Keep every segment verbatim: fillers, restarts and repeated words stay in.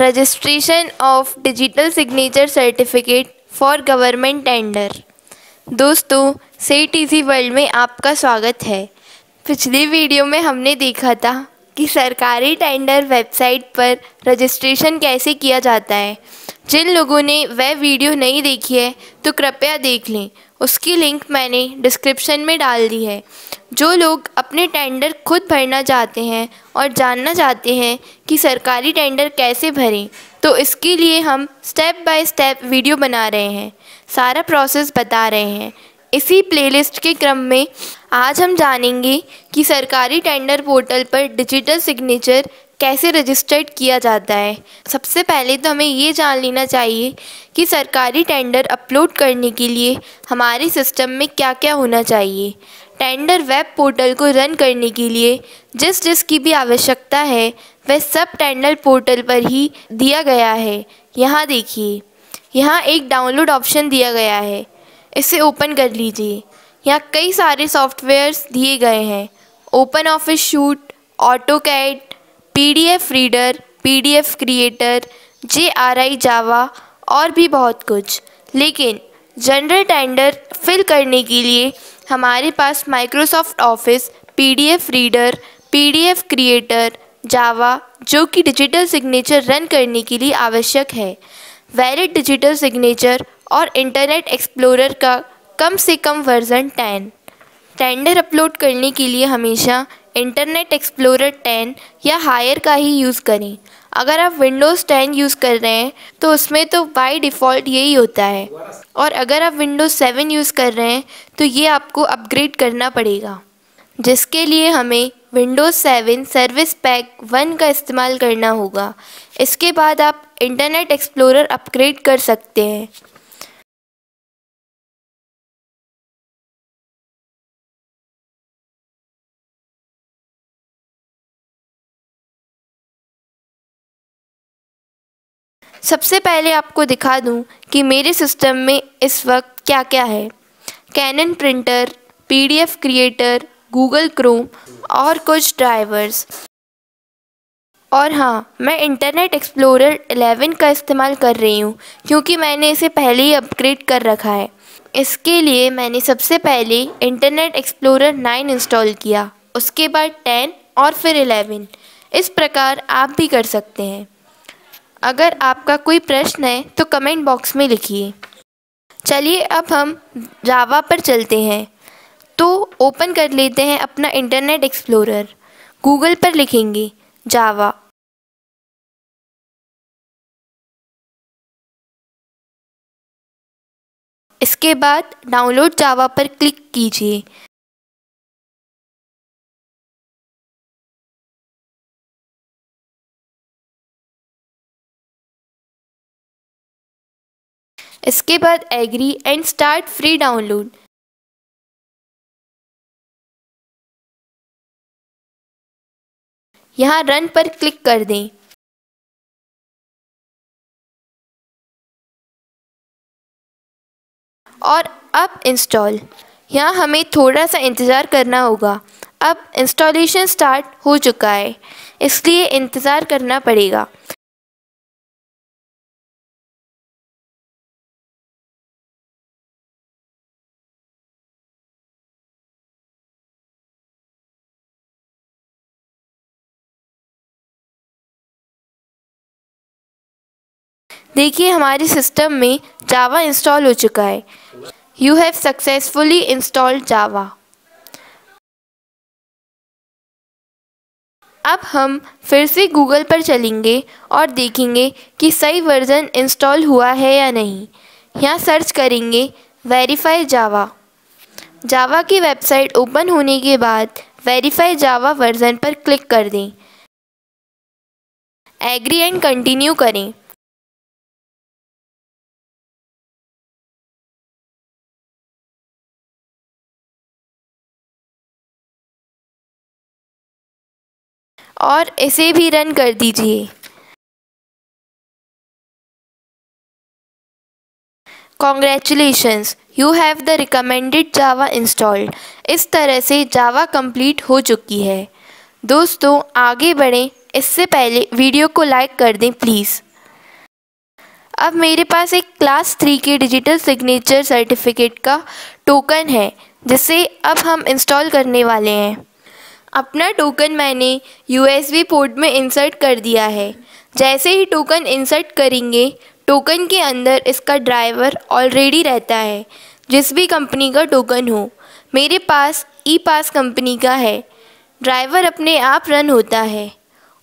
Registration of digital signature certificate for government tender. दोस्तों, set easy world में आपका स्वागत है। पिछली वीडियो में हमने देखा था कि सरकारी टेंडर वेबसाइट पर रजिस्ट्रेशन कैसे किया जाता है। जिन लोगों ने वह वीडियो नहीं देखी है तो कृपया देख लें, उसकी लिंक मैंने डिस्क्रिप्शन में डाल दी है। जो लोग अपने टेंडर खुद भरना चाहते हैं और जानना चाहते हैं कि सरकारी टेंडर कैसे भरें, तो इसके लिए हम स्टेप बाय स्टेप वीडियो बना रहे हैं, सारा प्रोसेस बता रहे हैं। इसी प्लेलिस्ट के क्रम में आज हम जानेंगे कि सरकारी टेंडर पोर्टल पर डिजिटल सिग्नेचर कैसे रजिस्टर्ड किया जाता है। सबसे पहले तो हमें ये जान लेना चाहिए कि सरकारी टेंडर अपलोड करने के लिए हमारे सिस्टम में क्या क्या होना चाहिए। टेंडर वेब पोर्टल को रन करने के लिए जिस जिस की भी आवश्यकता है वह सब टेंडर पोर्टल पर ही दिया गया है। यहाँ देखिए, यहाँ एक डाउनलोड ऑप्शन दिया गया है, इसे ओपन कर लीजिए। यहाँ कई सारे सॉफ्टवेयर्स दिए गए हैं, open office suite, AutoCAD, P D F reader, P D F creator, J R I Java और भी बहुत कुछ। लेकिन जनरल टेंडर फिल करने के लिए हमारे पास Microsoft office, P D F reader, P D F creator, Java, जो कि डिजिटल सिग्नेचर रन करने के लिए आवश्यक है, वैलिड डिजिटल सिग्नेचर और इंटरनेट एक्सप्लोरर का कम से कम वर्जन टेन। टेंडर अपलोड करने के लिए हमेशा इंटरनेट एक्सप्लोरर टेन या हायर का ही यूज़ करें। अगर आप विंडोज़ टेन यूज़ कर रहे हैं तो उसमें तो बाय डिफ़ॉल्ट यही होता है, और अगर आप विंडोज़ सेवन यूज़ कर रहे हैं तो ये आपको अपग्रेड करना पड़ेगा, जिसके लिए हमें Windows seven service pack one का इस्तेमाल करना होगा। इसके बाद आप इंटरनेट एक्सप्लोरर अपग्रेड कर सकते हैं। सबसे पहले आपको दिखा दूं कि मेरे सिस्टम में इस वक्त क्या क्या है। Canon printer, PDF creator, Google Chrome और कुछ ड्राइवर्स। और हाँ, मैं इंटरनेट एक्सप्लोरर इलेवन का इस्तेमाल कर रही हूँ क्योंकि मैंने इसे पहले ही अपग्रेड कर रखा है। इसके लिए मैंने सबसे पहले इंटरनेट एक्सप्लोरर नाइन इंस्टॉल किया, उसके बाद टेन और फिर इलेवन। इस प्रकार आप भी कर सकते हैं। अगर आपका कोई प्रश्न है तो कमेंट बॉक्स में लिखिए। चलिए अब हम जावा पर चलते हैं, तो ओपन कर लेते हैं अपना इंटरनेट एक्सप्लोरर। गूगल पर लिखेंगे जावा, इसके बाद डाउनलोड जावा पर क्लिक कीजिए। इसके बाद agree and start free download. यहाँ रन पर क्लिक कर दें। और अब इंस्टॉल, यहाँ हमें थोड़ा सा इंतज़ार करना होगा। अब इंस्टॉलेशन स्टार्ट हो चुका है, इसलिए इंतज़ार करना पड़ेगा। देखिए, हमारे सिस्टम में जावा इंस्टॉल हो चुका है। You have successfully installed Java. अब हम फिर से गूगल पर चलेंगे और देखेंगे कि सही वर्जन इंस्टॉल हुआ है या नहीं। यहाँ सर्च करेंगे वेरीफाई जावा। जावा की वेबसाइट ओपन होने के बाद वेरीफाई जावा वर्जन पर क्लिक कर दें। एग्री एंड कंटिन्यू करें। और इसे भी रन कर दीजिए। Congratulations, you have the recommended Java installed. इस तरह से जावा कंप्लीट हो चुकी है। दोस्तों, आगे बढ़ें इससे पहले वीडियो को लाइक कर दें प्लीज़। अब मेरे पास एक क्लास थ्री के डिजिटल सिग्नेचर सर्टिफिकेट का टोकन है जिसे अब हम इंस्टॉल करने वाले हैं। अपना टोकन मैंने यूएसबी पोर्ट में इंसर्ट कर दिया है। जैसे ही टोकन इंसर्ट करेंगे टोकन के अंदर इसका ड्राइवर ऑलरेडी रहता है, जिस भी कंपनी का टोकन हो। मेरे पास ईपास कंपनी का है। ड्राइवर अपने आप रन होता है।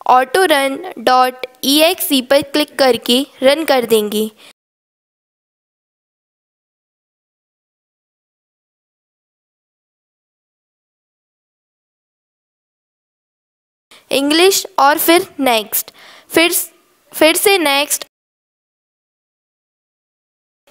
Auto run dot E X E पर क्लिक करके रन कर देंगे। इंग्लिश और फिर नेक्स्ट, फिर फिर से नेक्स्ट,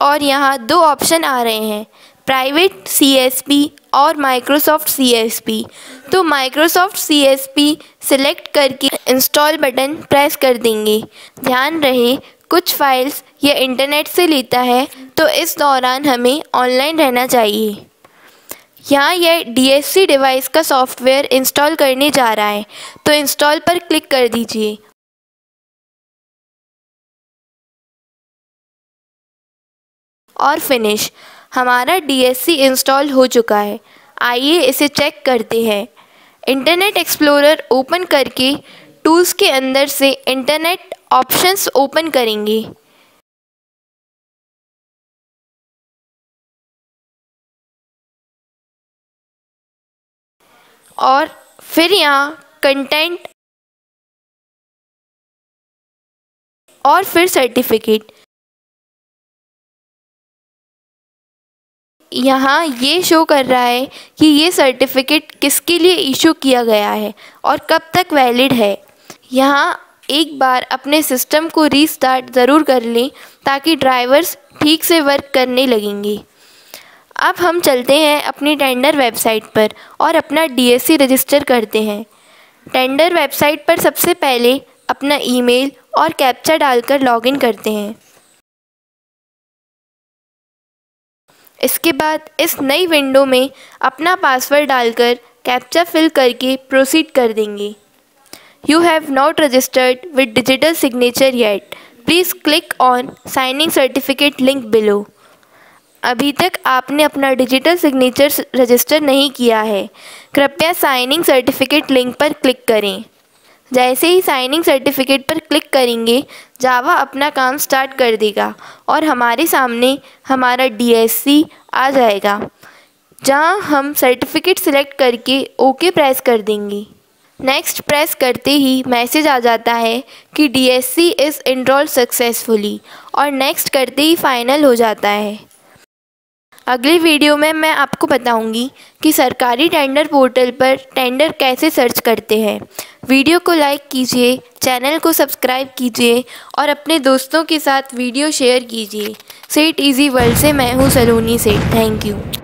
और यहाँ दो ऑप्शन आ रहे हैं, प्राइवेट सी एस पी और माइक्रोसॉफ्ट सी एस पी। तो Microsoft C S P select करके इंस्टॉल बटन प्रेस कर देंगे। ध्यान रहे कुछ फाइल्स यह इंटरनेट से लेता है तो इस दौरान हमें ऑनलाइन रहना चाहिए। यहाँ यह डी एस सी डिवाइस का सॉफ्टवेयर इंस्टॉल करने जा रहा है तो इंस्टॉल पर क्लिक कर दीजिए। और फिनिश, हमारा डी एस सी इंस्टॉल हो चुका है। आइए इसे चेक करते हैं। इंटरनेट एक्सप्लोरर ओपन करके टूल्स के अंदर से इंटरनेट ऑप्शंस ओपन करेंगे। और फिर यहाँ कंटेंट और फिर सर्टिफिकेट। यहाँ ये शो कर रहा है कि ये सर्टिफिकेट किसके लिए इशू किया गया है और कब तक वैलिड है। यहाँ एक बार अपने सिस्टम को रीस्टार्ट ज़रूर कर लें ताकि ड्राइवर्स ठीक से वर्क करने लगेंगे। अब हम चलते हैं अपनी टेंडर वेबसाइट पर और अपना डी एस सी रजिस्टर करते हैं। टेंडर वेबसाइट पर सबसे पहले अपना ईमेल और कैप्चा डालकर लॉगिन करते हैं। इसके बाद इस नई विंडो में अपना पासवर्ड डालकर कैप्चा फिल करके प्रोसीड कर देंगे। You have not registered with digital signature yet, please click on signing certificate link below. अभी तक आपने अपना डिजिटल सिग्नेचर रजिस्टर नहीं किया है, कृपया साइनिंग सर्टिफिकेट लिंक पर क्लिक करें। जैसे ही साइनिंग सर्टिफिकेट पर क्लिक करेंगे जावा अपना काम स्टार्ट कर देगा और हमारे सामने हमारा डी एस सी आ जाएगा, जहां हम सर्टिफिकेट सिलेक्ट करके ओके प्रेस कर देंगे। नेक्स्ट प्रेस करते ही मैसेज आ जाता है कि D S C is enrolled successfully, और नेक्स्ट करते ही फाइनल हो जाता है। अगली वीडियो में मैं आपको बताऊंगी कि सरकारी टेंडर पोर्टल पर टेंडर कैसे सर्च करते हैं। वीडियो को लाइक कीजिए, चैनल को सब्सक्राइब कीजिए और अपने दोस्तों के साथ वीडियो शेयर कीजिए। सेठ इजी वर्ल्ड से मैं हूँ सलोनी सेठ। Thank you.